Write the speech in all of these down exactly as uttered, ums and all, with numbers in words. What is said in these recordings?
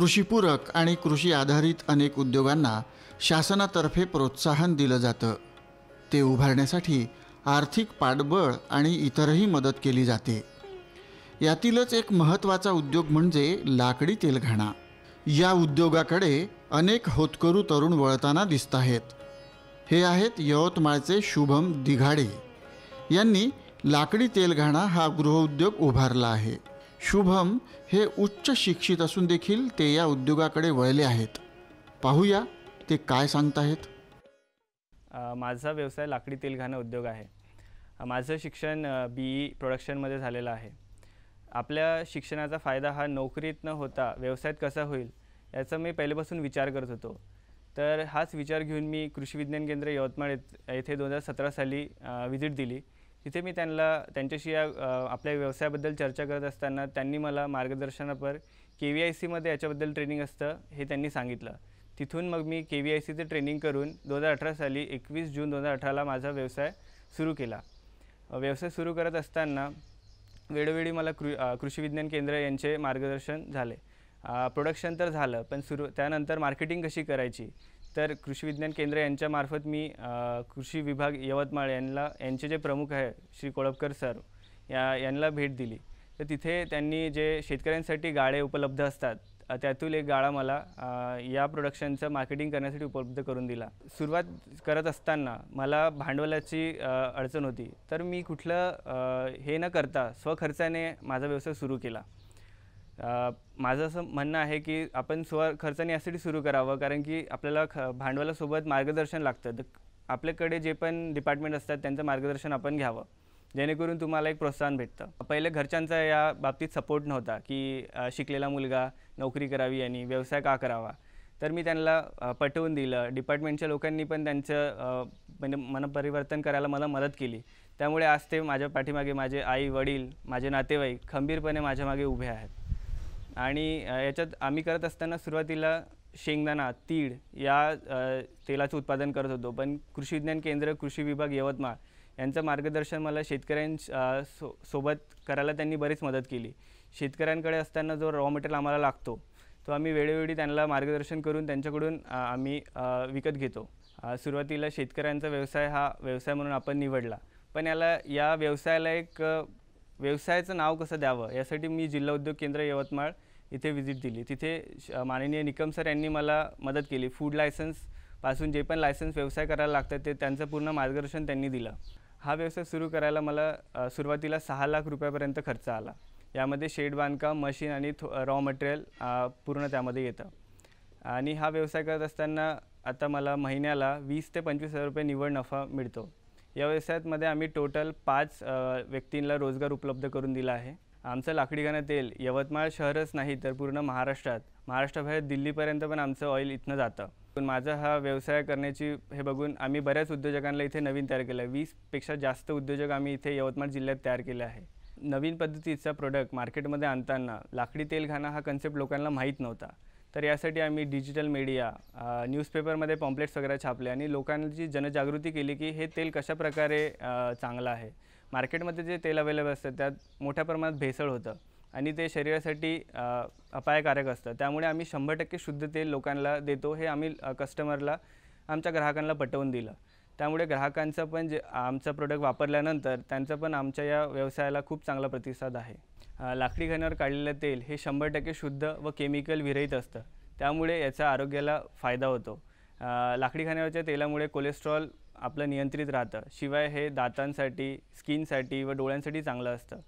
कृषिपूरक आणि कृषी आधारित अनेक उद्योगांना शासनातर्फे प्रोत्साहन दिलं जातं। ते उभारण्यासाठी आर्थिक पाठबळ आणि इतरही मदत केली जाते। यातीलच एक महत्त्वाचा उद्योग म्हणजे लाकडी तेलघाणा। या उद्योगाकडे अनेक होतकरू तरुण वळताना दिसत आहेत। हे आहेत यवतमाळचे शुभम दिघाडे यांनी लाकडी तेलघाणा हा गृहउद्योग उभारला आहे। शुभम हे उच्च शिक्षित असून देखील ते या उद्योगाकडे वळले आहेत। पाहूया ते काय सांगताहेत। माझा व्यवसाय लाकडी तेलघाणा उद्योग आहे। माझं शिक्षण बीई प्रोडक्शनमध्ये झालेलं आहे। आपल्या शिक्षणाचा फायदा हा नोकरीत न होता व्यवसायात कसा होईल याचा मी पहिल्यापासून विचार करत होतो। तर हाच विचार घेऊन मी कृषि विज्ञान केन्द्र यवतमाळ येथे दोन हज़ार सत्रह साली विजिट दिली। तिथे मी त्यांना त्यांच्याशी आपल्या व्यवसायाबद्दल चर्चा करत असताना त्यांनी मला मार्गदर्शनापर के वी आई सी मध्ये याच्याबद्दल ट्रेनिंग असतं हे त्यांनी सांगितलं। तिथून मग मी के वी आई सीचं ट्रेनिंग करून दोन हज़ार अठरा साली एकवीस जून दोन हज़ार अठराला माझा व्यवसाय सुरू केला। व्यवसाय सुरू करत असताना वेळोवेळी मला कृ कृषी विज्ञान केंद्र यांचे मार्गदर्शन झाले। प्रोडक्शन तर झालं पण सुरू त्यानंतर मार्केटिंग कशी करायची तर कृषी विज्ञान केंद्र यांच्या मार्फत मी कृषी विभाग यवतमाळ यांना यांचे जे प्रमुख आहे श्री कोळपकर सर या यांना भेट दिली। तर तिथे त्यांनी जे शेतकऱ्यांसाठी गाळे उपलब्ध असतात त्यातून एक गाळा मला या प्रोडक्शनचं मार्केटिंग करण्यासाठी उपलब्ध करून दिला। सुरुवात करत असताना मला भांडवलाची अडचण होती तर मी कुठलं हे न करता स्वखर्चाने माझा व्यवसाय सुरू केला। माझं असं म्हणणं आहे की आपण स्व खर्चाने यासाठी सुरू करावं कारण की आपल्याला ख भांडवलासोबत मार्गदर्शन लागतं। तर आपल्याकडे जे पण डिपार्टमेंट असतात त्यांचं मार्गदर्शन आपण घ्यावं जेणेकरून तुम्हाला एक प्रोत्साहन भेटतं। पहिले घरच्यांचा या बाबतीत सपोर्ट नव्हता की शिकलेला मुलगा नोकरी करावी आणि व्यवसाय का करावा। तर मी त्यांना पटवून दिलं। डिपार्टमेंटच्या लोकांनी पण त्यांचं म्हणजे मनपरिवर्तन करायला मला मदत केली। त्यामुळे आज ते माझ्या पाठीमागे माझे आई वडील माझे नातेवाईक खंबीरपणे माझ्यामागे उभे आहेत। आणि याच्यात आम्ही करत असताना सुरुवातीला शेंगदाणा तीळ या तेलाचं उत्पादन करत होतो पण कृषी विज्ञान केंद्र कृषी विभाग यवतमाळ यांचं मार्गदर्शन मला शेतकऱ्यांच्या सो सोबत करायला त्यांनी बरीच मदत केली। शेतकऱ्यांकडे असताना जो रॉ मटेरियल आम्हाला लागतो तो आम्ही वेळोवेळी त्यांना मार्गदर्शन करून त्यांच्याकडून आम्ही विकत घेतो। सुरुवातीला शेतकऱ्यांचा व्यवसाय हा व्यवसाय म्हणून आपण निवडला पण याला या व्यवसायाला एक व्यवसायाचं नाव कसं द्यावं यासाठी मी जिल्हा उद्योग केंद्र यवतमाळ इथे विजिट दिली। तिथे माननीय निकम सर यांनी मला मदत केली। फूड लायसन्सपासून जे पण लायसन्स व्यवसाय करायला लागतात ते त्यांचं पूर्ण मार्गदर्शन त्यांनी दिलं। हा व्यवसाय सुरू करायला मला सुरुवातीला सहा लाख रुपयापर्यंत खर्च आला। यामध्ये शेड बांधकाम मशीन आणि रॉ मटेरियल पूर्ण त्यामध्ये येतं। आणि हा व्यवसाय करत असताना आता मला महिन्याला वीस ते पंचवीस हजार रुपये निव्वळ नफा मिळतो। या व्यवसायामध्ये आम्ही टोटल पाच व्यक्तींना रोजगार उपलब्ध करून दिला आहे। आमचं लाकडी घाणा तेल यवतमाळ शहरच नाही तर पूर्ण महाराष्ट्रात महाराष्ट्राबाहेर दिल्लीपर्यंत पण आमचं ऑइल इथनं जातं। पण माझा हा व्यवसाय करण्याची हे बघून आम्ही बऱ्याच उद्योजकांना इथे नवीन तयार केलं आहे। वीसपेक्षा जास्त उद्योजक आम्ही इथे यवतमाळ जिल्ह्यात तयार केले आहे। नवीन पद्धतीचा प्रोडक्ट मार्केटमध्ये आणताना लाकडी तेल घाणा हा कन्सेप्ट लोकांना माहीत नव्हता तर यासाठी आम्ही डिजिटल मीडिया न्यूजपेपरमध्ये पॉम्पलेट्स वगैरे छापले आणि लोकांची जनजागृती केली की हे तेल कशा प्रकारे चांगलं आहे। मार्केटमध्ये जे तेल अवेलेबल असतं त्यात मोठ्या प्रमाणात भेसळ होतं आणि ते शरीरासाठी अपायकारक असतं। त्यामुळे आम्ही शंभर टक्के शुद्ध तेल लोकांना देतो हे आम्ही कस्टमरला आमच्या ग्राहकांना पटवून दिलं। त्यामुळे ग्राहकांचं पण जे आमचं प्रोडक्ट वापरल्यानंतर त्यांचं पण आमच्या या व्यवसायाला खूप चांगला प्रतिसाद आहे। लाकडी घाण्यावर काढलेलं तेल हे शंभर टक्के शुद्ध व केमिकल विरहित असतं त्यामुळे याचा आरोग्याला फायदा होतो। लाकडी घाण्यावरच्या तेलामुळे कोलेस्ट्रॉल आपलं नियंत्रित राहतं। शिवाय हे दातांसाठी स्किनसाठी व डोळ्यांसाठी चांगलं असतं।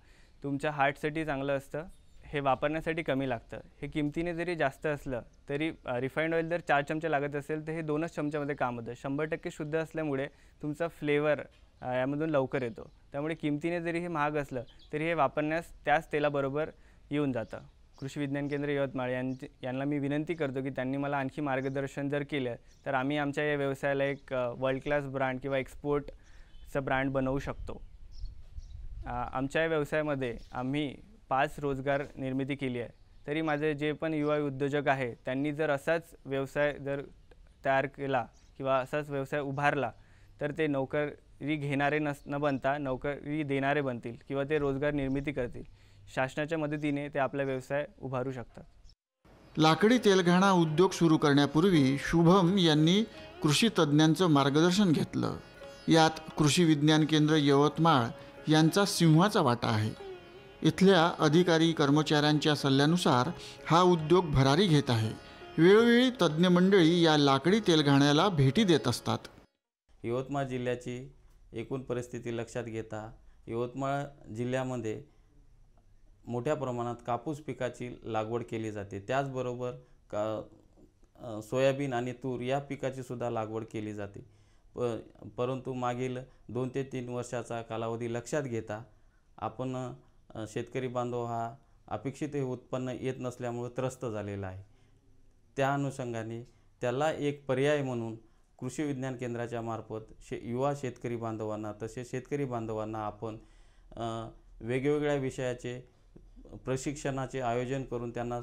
तुमच्या हार्टसाठी चांगलं असतं। हे वापरण्यासाठी कमी लागतं। हे किमतीने जरी जास्त असलं तरी रिफाइंड ऑइल जर चार चमचे लागत असेल तर हे दोनच चमच्यामध्ये काम होतं। शंभर टक्के शुद्ध असल्यामुळे तुमचा फ्लेवर यामधून लवकर येतो, त्यामुळे किमतीने जरी हे महाग असलं तरी हे वापरण्यास त्याच तेलाबरोबर येऊन जातं। कृषि विज्ञान केन्द्र यवतमाळ यांना मी विनंती करतो की त्यांनी मला आणखी मार्गदर्शन जर केलं तर आम्ही आमच्या या व्यवसायाला एक वर्ल्ड क्लास ब्रँड किंवा एक्सपोर्टचं ब्रँड बनवू शकतो। आमच्या व्यवसायामध्ये आम्ही पाच रोजगार निर्मिती केली आहे, तरी माझे जे पण युवा उद्योजक आहे त्यांनी जर असाच व्यवसाय जर तयार केला किंवा असाच व्यवसाय उभारला तर ते नोकरी घेणारे न बनता नोकरी देणारे बनतील किंवा ते रोजगार निर्मिती करतील। शासनाच्या मदतीने ते आपला व्यवसाय उभारू शकतात। लाकडी तेलघाणा उद्योग सुरू करण्यापूर्वी शुभम यांनी कृषी तज्ञांचं मार्गदर्शन घेतलं। यात कृषी विज्ञान केंद्र यवतमाळ यांचा सिंहाचा वाटा आहे। इथल्या अधिकारी कर्मचाऱ्यांच्या सल्ल्यानुसार हा उद्योग भरारी घेत आहे। वेळोवेळी तज्ञ मंडळी या लाकडी तेलघाण्याला भेटी देत असतात। यवतमाळ जिल्ह्याची एकूण परिस्थिती लक्षात घेता यवतमाळ जिल्ह्यामध्ये मोठ्या प्रमाणात कापूस पिकाची लागवड केली जाते। त्याचबरोबर का सोयाबीन आणि तूर या पिकाची सुद्धा लागवड केली जाते। प परंतु मागील दोन ते तीन वर्षाचा कालावधी लक्षात घेता आपण शेतकरी बांधव हा अपेक्षित उत्पन्न येत नसल्यामुळे त्रस्त झालेला आहे। त्या अनुषंगाने त्याला एक पर्याय म्हणून कृषी विज्ञान केंद्राच्या मार्फत शे युवा शेतकरी बांधवांना तसेच शेतकरी बांधवांना आपण वेगवेगळ्या विषयाचे प्रशिक्षणाचे आयोजन करून त्यांना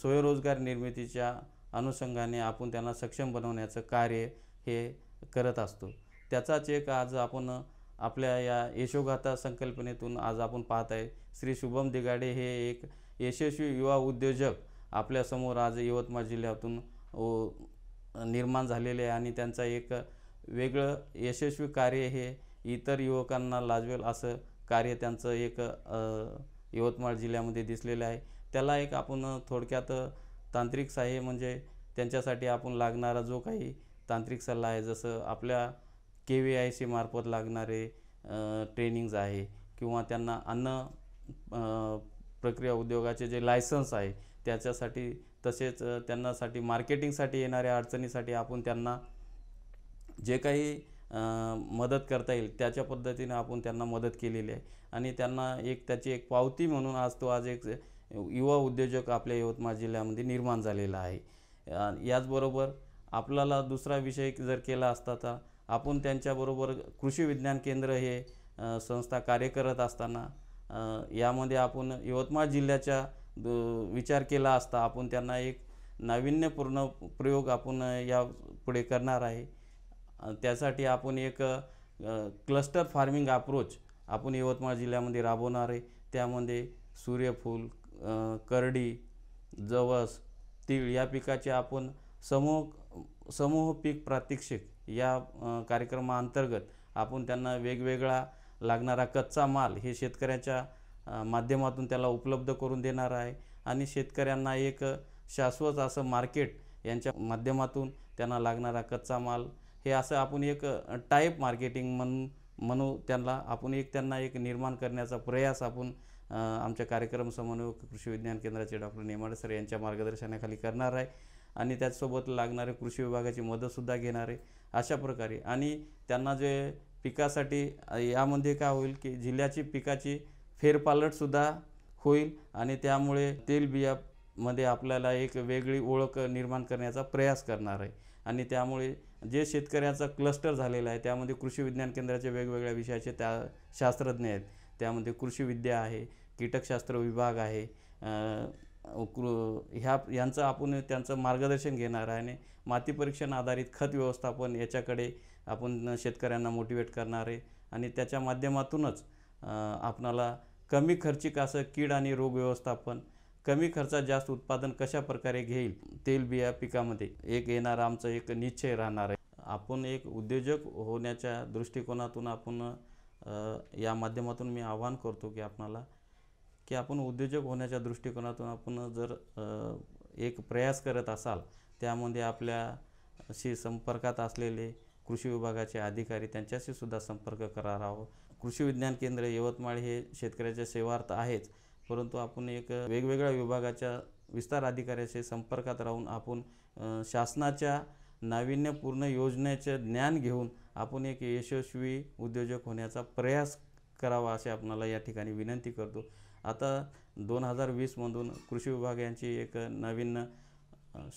स्वयंरोजगार निर्मितीच्या अनुषंगाने आपण त्यांना सक्षम बनवण्याचे कार्य हे करत असतो। त्याचाच एक आज आपण आपल्या या यशोगाथा संकल्पनेतून आज आपण पाहत आहे। श्री शुभम दिघाडे हे एक यशस्वी युवा उद्योजक आपल्यासमोर आज यवतमाळ जिल्ह्यातून निर्माण झालेले आहे आणि त्यांचा एक वेगळं यशस्वी कार्य हे इतर युवकांना लाजवेल असं कार्य त्यांचं एक यवतमाळ जिल्ह्यामध्ये दिसलेले आहे। त्याला एक आपण थोडक्यात तांत्रिक सहाय्य म्हणजे त्यांच्यासाठी आपण लागणारा जो काही तांत्रिक सल्ला आहे, जसं आपल्या के व्ही आय सी मार्फत लागणारे ट्रेनिंग्ज आहे किंवा त्यांना अन्न प्रक्रिया उद्योगाचे जे लायसन्स आहे त्याच्यासाठी, तसेच त्यांनासाठी मार्केटिंगसाठी येणाऱ्या अडचणीसाठी आपण त्यांना जे काही मदत करता येईल त्याच्या पद्धतीने आपण त्यांना मदत केलेली आहे आणि त्यांना एक त्याची एक पावती म्हणून आज तो आज एक युवा उद्योजक आपल्या यवतमाळ जिल्ह्यामध्ये निर्माण झालेला आहे। याचबरोबर आपल्याला दुसरा विषय जर केला असता तर आपण त्यांच्याबरोबर कृषी विज्ञान केंद्र हे संस्था कार्य करत असताना यामध्ये आपण यवतमाळ जिल्ह्याचा विचार केला असता आपण त्यांना एक नाविन्यपूर्ण प्रयोग आपण या पुढे करणार आहे। त्यासाठी आपण एक क्लस्टर फार्मिंग अप्रोच आपण यवतमाळ जिल्ह्यामध्ये राबवणार आहे। त्यामध्ये सूर्यफूल, करडी, जवस, तीळ या पिकाचे आपण समूह समूह पीक प्रात्यक्षिक या कार्यक्रमाअंतर्गत आपण त्यांना वेगवेगळा लागणारा कच्चा माल हे शेतकऱ्याच्या माध्यमातून त्याला उपलब्ध करून देणार आहे आणि शेतकऱ्यांना एक शाश्वत असं मार्केट यांच्या माध्यमातून त्यांना लागणारा कच्चा माल हे असं आपण एक टाईप मार्केटिंग म्हणून म्हणू त्यांना आपण एक त्यांना एक निर्माण करण्याचा प्रयास आपण आमच्या कार्यक्रम समन्वयक कृषी विज्ञान केंद्राचे डॉक्टर नेमाडे सर यांच्या मार्गदर्शनाखाली करणार आहे आणि त्याचसोबत लागणारे कृषी विभागाची मदतसुद्धा घेणार आहे। अशा प्रकारे आणि त्यांना जे पिकासाठी यामध्ये काय होईल की जिल्ह्याची पिकाची फेरपालटसुद्धा होईल आणि त्यामुळे तेलबियामध्ये आपल्याला एक वेगळी ओळख निर्माण करण्याचा प्रयास करणार आहे आणि त्यामुळे जे शेतकऱ्याचा क्लस्टर झालेला आहे त्यामध्ये कृषी विज्ञान केंद्राचे वेगवेगळ्या विषयाचे त्या शास्त्रज्ञ आहेत। त्यामध्ये कृषीविद्या आहे, कीटकशास्त्र विभाग आहे, ह्या यांचं आपण त्यांचं मार्गदर्शन घेणार आहे आणि माती परीक्षण आधारित खत व्यवस्थापन याच्याकडे आपण शेतकऱ्यांना मोटिवेट करणार आहे आणि त्याच्या माध्यमातूनच आपणाला कमी खर्चिक असं कीड आणि रोग व्यवस्थापन कमी खर्चात जास्त उत्पादन कशा प्रकारे घेईल तेलबिया पिकामध्ये एक येणार आमचं एक निश्चय राहणार आहे। आपण एक उद्योजक होण्याच्या दृष्टिकोनातून आपण या माध्यमातून मी आवाहन करतो की आपणाला की आपण उद्योजक होण्याच्या दृष्टिकोनातून आपण जर एक प्रयास करत असाल त्यामध्ये आपल्याशी संपर्कात असलेले कृषी विभागाचे अधिकारी त्यांच्याशी सुद्धा संपर्क करावा। कृषी विज्ञान केंद्र यवतमाळ हे शेतकऱ्याच्या सेवार्थ आहेच, परंतु आपण एक वेगवेगळ्या विभागाच्या विस्तार अधिकाऱ्याशी संपर्कात राहून आपण शासनाच्या नाविन्यपूर्ण योजनेचे ज्ञान घेऊन आपण एक यशस्वी उद्योजक होण्याचा प्रयास करावा असे आपणाला या ठिकाणी विनंती करतो। आता दोन हजार वीस मधून कृषी विभाग यांची एक नवीन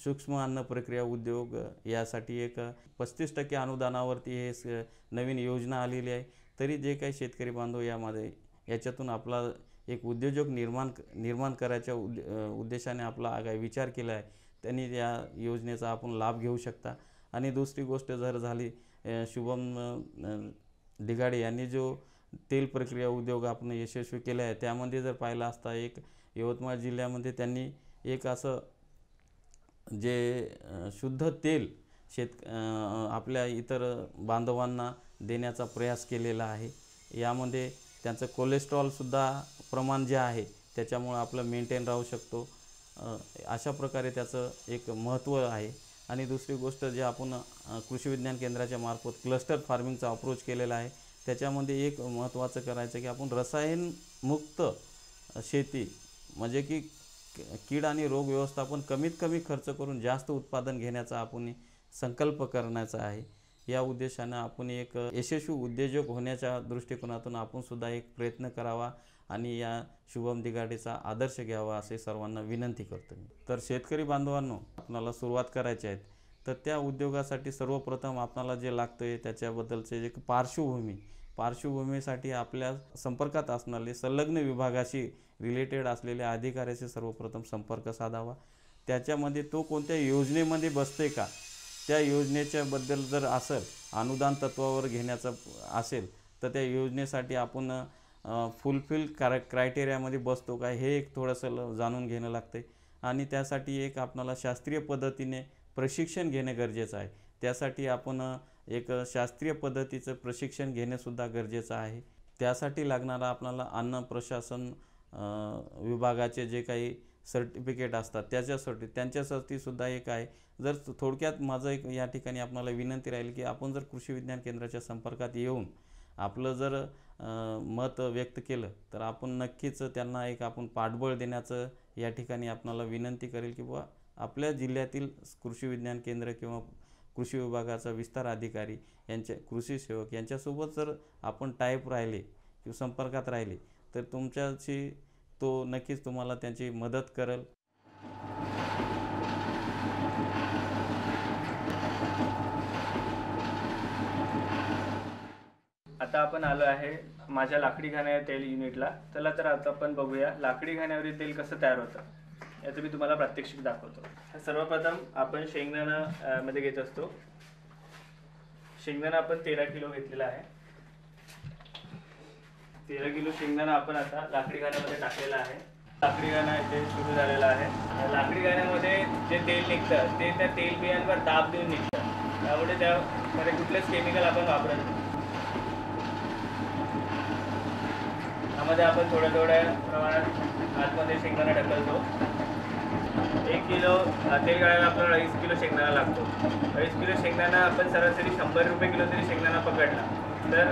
सूक्ष्म अन्न प्रक्रिया उद्योग यासाठी एक पस्तीस टक्के अनुदानावरती हे नवीन योजना आलेली आहे। तरी जे काही शेतकरी बांधव यामध्ये याच्यातून आपला एक उद्योजक निर्माण निर्माण करायच्या उद्देशाने आपला आगाय विचार केला आहे, त्यांनी या योजनेचा आपण लाभ घेऊ शकता। आणि दुसरी गोष्ट जर झाली, शुभम दिघाडे यांनी जो तेल प्रक्रिया उद्योग आपण यशस्वी केला आहे त्यामध्ये जर पाहिला असता एक यवतमाळ जिल्ह्यामध्ये त्यांनी एक असं जे शुद्ध तेल शेत आपल्या इतर बांधवांना देण्याचा प्रयास केलेला आहे। यामध्ये त्यांचं कोलेस्ट्रॉल सुद्धा प्रमाण जे आहे त्याच्यामुळे आपलं मेंटेन राहू शकतो, अशा प्रकारे त्याचं एक महत्त्व आहे। आणि दुसरी गोष्ट जे आपण कृषी विज्ञान केंद्राच्या मार्फत क्लस्टर फार्मिंगचा अप्रोच केलेला आहे त्याच्यामध्ये एक महत्त्वाचं करायचं की आपण रसायन मुक्त शेती म्हणजे की कीड आणि रोग व्यवस्थापन कमीत कमी खर्च करून जास्त उत्पादन घेण्याचा आपण संकल्प करण्याचा आहे। या उद्देशाने आपण एक यशस्वी उद्योजक होण्याच्या दृष्टिकोनातून आपण सुद्धा एक प्रयत्न करावा आणि या शुभम दिघाडेचा आदर्श घ्यावा असे सर्वांना विनंती करतो। तर शेतकरी बांधवांनो, आपल्याला सुरुवात करायची आहे तर त्या उद्योगासाठी सर्वप्रथम आपल्याला जे लागतंय त्याच्याबद्दलचे एक पार्श्वभूमी पार्श्वभूमीसाठी आपल्या संपर्कात असणारे संलग्न विभागाशी रिलेटेड असलेल्या अधिकाऱ्याशी सर्वप्रथम संपर्क साधावा। त्याच्यामध्ये तो कोणत्या योजनेमध्ये बसते का, त्या योजनेच्याबद्दल जर असेल अनुदान तत्वावर घेण्याचं असेल तर त्या योजनेसाठी आपण फुलफिल क्राय क्रायटेरियामध्ये बसतो का हे एक थोडंसं जाणून घेणं लागतं आहे। आणि त्यासाठी एक आपणाला शास्त्रीय पद्धतीने प्रशिक्षण घेणे गरजेचं आहे। त्यासाठी आपण एक शास्त्रीय पद्धतीचं प्रशिक्षण घेणेसुद्धा गरजेचं आहे। त्यासाठी लागणारा आपल्याला अन्न प्रशासन विभागाचे जे काही सर्टिफिकेट असतात त्याच्यासाठी त्यांच्यासाठीसुद्धा एक आहे। जर थोडक्यात माझं एक या ठिकाणी आपल्याला विनंती राहील की आपण जर कृषी विज्ञान केंद्राच्या संपर्कात येऊन आपलं जर मत व्यक्त केलं तर आपण नक्कीच त्यांना एक आपण पाठबळ देण्याचं या ठिकाणी आपल्याला विनंती करेल की बुवा आपल्या जिल्ह्यातील कृषी विज्ञान केंद्र किंवा कृषी विभागाचा विस्तार अधिकारी यांच्या कृषी सेवक यांच्यासोबत जर आपण टाईप राहिले किंवा संपर्कात राहिले तर तुमच्याशी तो नक्कीच तुम्हाला त्यांची मदत करेल। आता आपण आलो आहे माझ्या लाकडी घाण्या तेल युनिटला। चला तर आता आपण बघूया लाकडी घाण्यावरील तेल कसं तयार होतं याचं मी तुम्हाला प्रात्यक्षिक दाखवतो। सर्वप्रथम आपण शेंगदाणा मध्ये घेत असतो। शेंगदाणा आपण तेरा किलो घेतलेला आहे। तेरा किलो शेंगदाणा आपण आता लाकडी घाण्यामध्ये टाकलेला आहे। लाकडी घाणा इथे सुरू झालेला आहे। लाकडी घाण्यामध्ये जे तेल निघतं ते त्या तेल बियांवर दाब देऊन निघतं, त्यामुळे त्यामध्ये कुठलेच केमिकल आपण वापरत नाही। त्यामध्ये आपण थोड्या थोड्या प्रमाणात आतमध्ये शेंगदाणा टाकतो। एक किलो तेल गाळायला आपल्याला अडीच किलो शेंगदाणा लागतो। अडीच किलो शेंगदाणा आपण सरासरी शंभर रुपये किलो तरी शेंगदाणा पकडला तर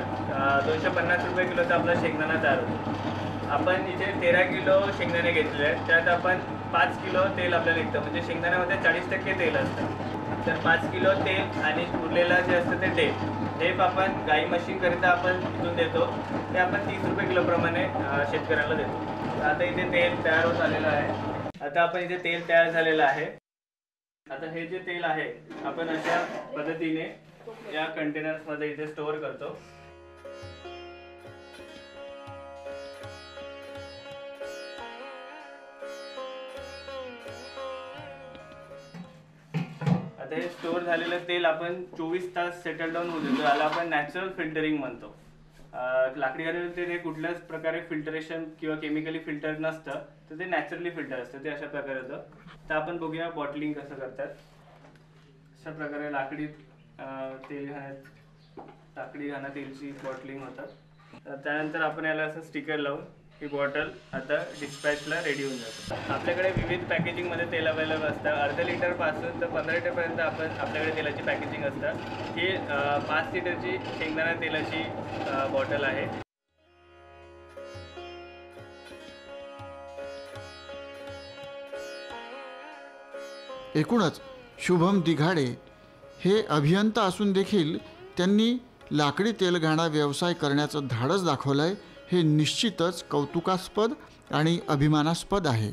दोनशे पन्नास रुपये किलोचा आपला शेंगदाणा तयार होतो। आपण इथे तेरा किलो शेंगदाणे घेतलेले आहेत, त्यात आपण पाच किलो तेल आपल्याला निघतं, म्हणजे शेंगदाण्यामध्ये चाळीस टक्के तेल असतं। तर पाच किलो तेल आणि उरलेलं जे असतं ते डेप डेप आपण गाई म्हशींकरिता आपण इथून देतो, ते आपण तीस रुपये किलोप्रमाणे शेतकऱ्याला देतो। आता इथे तेल तयार होत आलेलं आहे। आता आपण इथे तेल तयार झालेलं आहे। आता हे जे तेल आहे आपण अशा पद्धतीने या कंटेनर्समध्ये इथे स्टोअर करतो। आता हे स्टोअर झालेलं तेल आपण चोवीस तास सेटल डाऊन होऊ देतो, याला आपण नॅचरल फिल्टरिंग म्हणतो। लाकडी घाण्यातील तेल हे कुठल्याच प्रकारे फिल्टरेशन किंवा केमिकली फिल्टर नसतं, तर ते नॅचरली फिल्टर असतं, ते अशा प्रकारे होतं। तर आपण बघूया बॉटलिंग कसं करतात। अशा प्रकारे लाकडी तेल घाण्यात लाकडी घाणा तेलची बॉटलिंग होतात। त्यानंतर आपण याला असं स्टिकर लावून ही बॉटल आता डिस्पॅचला रेडी होऊन जातो। आपल्याकडे विविध पॅकेजिंगमध्ये तेल अवेलेबल असतं। अर्धा लिटरपासून तर पंधरा लिटरपर्यंत आपण आपल्याकडे तेलाची पॅकेजिंग असतात। ही पाच लिटरची शेंगदाणा तेलाची बॉटल आहे। एकूणच शुभम दिघाडे हे अभियंता असून देखील त्यांनी लाकडी तेलघाणा व्यवसाय करण्याचं धाडस दाखवलंय, हे निश्चितच कौतुकास्पद आणि अभिमानास्पद आहे।